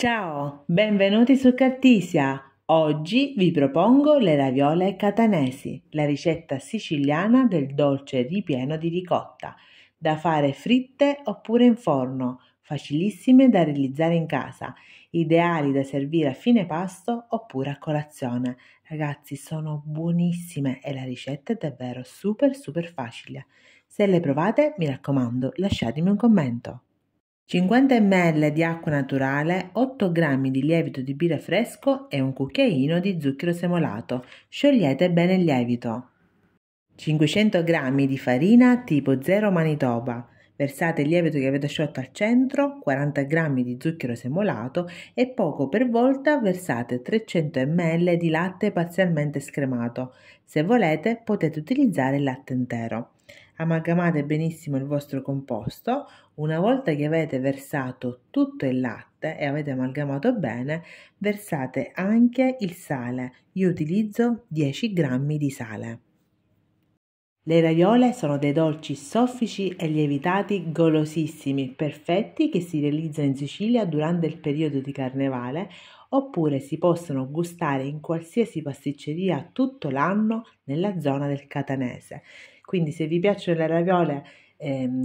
Ciao, benvenuti su Cartisia. Oggi vi propongo le raviole catanesi, la ricetta siciliana del dolce ripieno di ricotta, da fare fritte oppure in forno, facilissime da realizzare in casa, ideali da servire a fine pasto oppure a colazione. Ragazzi, sono buonissime e la ricetta è davvero super facile. Se le provate, mi raccomando, lasciatemi un commento. 50 ml di acqua naturale, 8 g di lievito di birra fresco e un cucchiaino di zucchero semolato. Sciogliete bene il lievito. 500 g di farina tipo 0 Manitoba. Versate il lievito che avete sciolto al centro, 40 g di zucchero semolato e poco per volta versate 300 ml di latte parzialmente scremato. Se volete potete utilizzare il latte intero. Amalgamate benissimo il vostro composto. Una volta che avete versato tutto il latte e avete amalgamato bene, versate anche il sale. Io utilizzo 10 g di sale. Le raviole sono dei dolci soffici e lievitati golosissimi, perfetti, che si realizzano in Sicilia durante il periodo di carnevale, oppure si possono gustare in qualsiasi pasticceria tutto l'anno nella zona del Catanese. Quindi se vi piacciono le raviole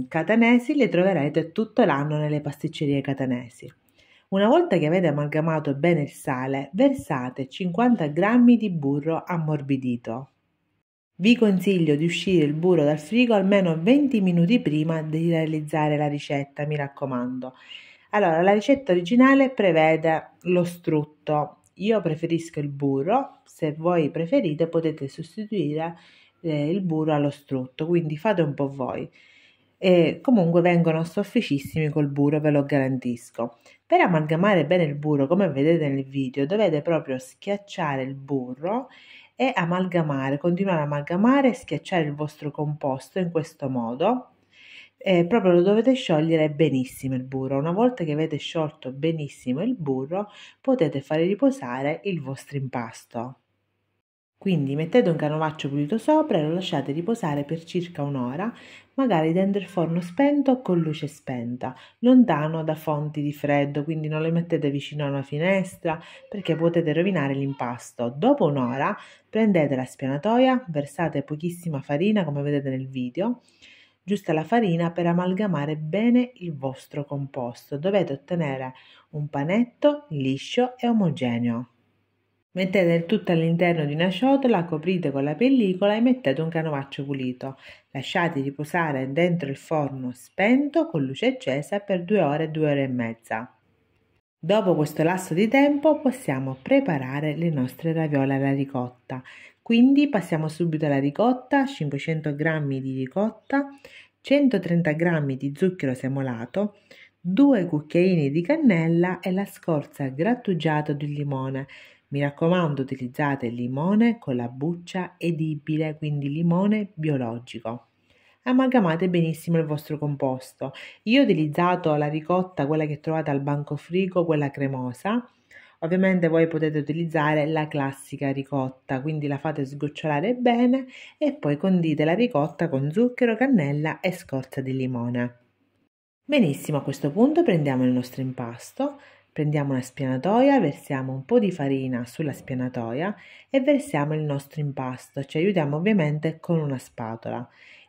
catanesi, le troverete tutto l'anno nelle pasticcerie catanesi. Una volta che avete amalgamato bene il sale, versate 50 g di burro ammorbidito. Vi consiglio di uscire il burro dal frigo almeno 20 minuti prima di realizzare la ricetta, mi raccomando. Allora, la ricetta originale prevede lo strutto. Io preferisco il burro, se voi preferite potete sostituire il burro allo strutto, quindi fate un po' voi. E comunque vengono sofficissimi col burro, ve lo garantisco. Per amalgamare bene il burro, come vedete nel video, dovete proprio schiacciare il burro e amalgamare, continuare ad amalgamare e schiacciare il vostro composto in questo modo. Proprio lo dovete sciogliere benissimo il burro. Una volta che avete sciolto benissimo il burro, potete fare riposare il vostro impasto. Quindi mettete un canovaccio pulito sopra e lo lasciate riposare per circa un'ora, magari dentro il forno spento o con luce spenta, lontano da fonti di freddo, quindi non le mettete vicino a una finestra perché potete rovinare l'impasto. Dopo un'ora prendete la spianatoia, versate pochissima farina come vedete nel video, giusta la farina per amalgamare bene il vostro composto. Dovete ottenere un panetto liscio e omogeneo. Mettete il tutto all'interno di una ciotola, coprite con la pellicola e mettete un canovaccio pulito. Lasciate riposare dentro il forno spento con luce accesa per 2 ore e mezza. Dopo questo lasso di tempo possiamo preparare le nostre raviole alla ricotta. Quindi passiamo subito alla ricotta, 500 g di ricotta, 130 g di zucchero semolato, 2 cucchiaini di cannella e la scorza grattugiata di limone. Mi raccomando, utilizzate il limone con la buccia edibile, quindi limone biologico. Amalgamate benissimo il vostro composto. Io ho utilizzato la ricotta, quella che trovate al bancofrigo, quella cremosa. Ovviamente voi potete utilizzare la classica ricotta, quindi la fate sgocciolare bene e poi condite la ricotta con zucchero, cannella e scorza di limone. Benissimo, a questo punto prendiamo il nostro impasto. Prendiamo una spianatoia, versiamo un po' di farina sulla spianatoia e versiamo il nostro impasto. Ci aiutiamo ovviamente con una spatola.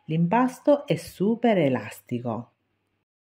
L'impasto è super elastico.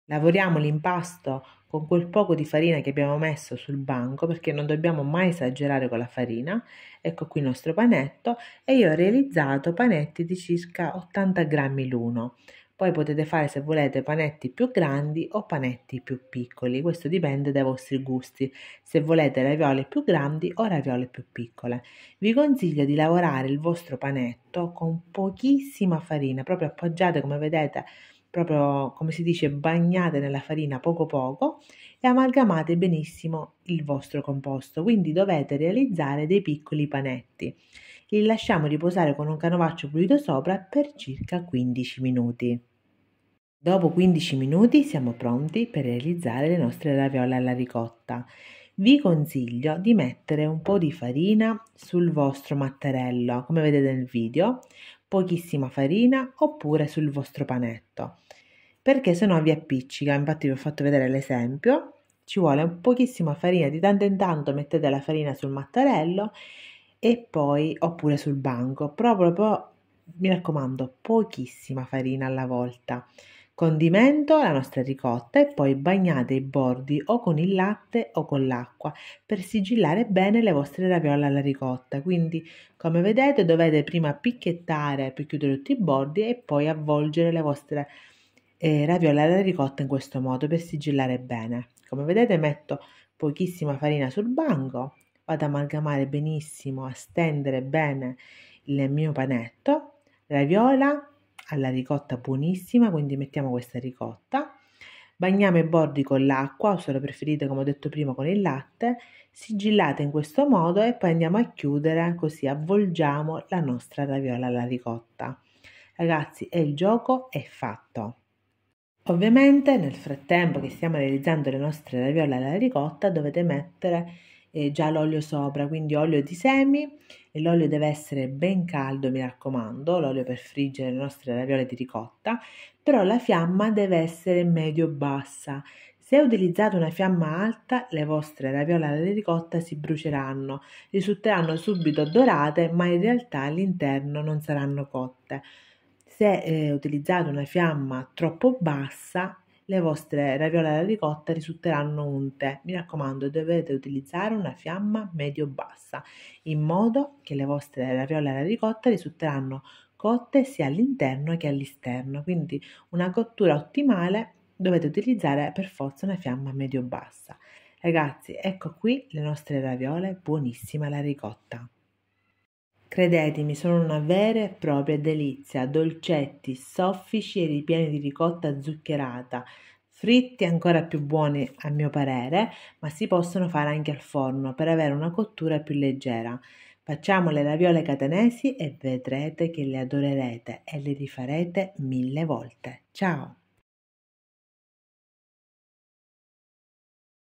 Lavoriamo l'impasto con quel poco di farina che abbiamo messo sul banco, perché non dobbiamo mai esagerare con la farina. Ecco qui il nostro panetto e io ho realizzato panetti di circa 80 g l'uno. Poi potete fare, se volete, panetti più grandi o panetti più piccoli, questo dipende dai vostri gusti, se volete raviole più grandi o raviole più piccole. Vi consiglio di lavorare il vostro panetto con pochissima farina, proprio appoggiate, come vedete, proprio come si dice, bagnate nella farina poco poco e amalgamate benissimo il vostro composto, quindi dovete realizzare dei piccoli panetti. Li lasciamo riposare con un canovaccio pulito sopra per circa 15 minuti. Dopo 15 minuti siamo pronti per realizzare le nostre raviole alla ricotta. Vi consiglio di mettere un po' di farina sul vostro mattarello, come vedete nel video, pochissima farina, oppure sul vostro panetto, perché sennò vi appiccica. Infatti vi ho fatto vedere l'esempio. ci vuole un pochissima farina, di tanto in tanto mettete la farina sul mattarello e poi oppure sul banco, proprio mi raccomando pochissima farina alla volta. Condimento la nostra ricotta e poi bagnate i bordi o con il latte o con l'acqua per sigillare bene le vostre raviole alla ricotta. Quindi, come vedete, dovete prima picchiettare per chiudere tutti i bordi e poi avvolgere le vostre raviole alla ricotta in questo modo per sigillare bene. Come vedete, metto pochissima farina sul banco, vado ad amalgamare benissimo, a stendere bene il mio panetto, raviola alla ricotta buonissima, quindi mettiamo questa ricotta, bagniamo i bordi con l'acqua o, se lo preferite, come ho detto prima, con il latte, sigillate in questo modo e poi andiamo a chiudere, così avvolgiamo la nostra raviola alla ricotta. Ragazzi, il gioco è fatto. Ovviamente nel frattempo che stiamo realizzando le nostre raviole alla ricotta dovete mettere già l'olio sopra, quindi olio di semi, e l'olio deve essere ben caldo, mi raccomando, l'olio per friggere le nostre raviole di ricotta, però la fiamma deve essere medio-bassa. Se utilizzate una fiamma alta, le vostre raviole alla ricotta si bruceranno, risulteranno subito dorate, ma in realtà all'interno non saranno cotte. Se utilizzate una fiamma troppo bassa, le vostre raviole alla ricotta risulteranno unte. Mi raccomando, dovete utilizzare una fiamma medio-bassa in modo che le vostre raviole alla ricotta risulteranno cotte sia all'interno che all'esterno. Quindi una cottura ottimale dovete utilizzare per forza una fiamma medio-bassa. Ragazzi, ecco qui le nostre raviole buonissime alla ricotta. Credetemi, sono una vera e propria delizia, dolcetti, soffici e ripieni di ricotta zuccherata, fritti ancora più buoni a mio parere, ma si possono fare anche al forno per avere una cottura più leggera. Facciamo le raviole catanesi e vedrete che le adorerete e le rifarete 1000 volte. Ciao!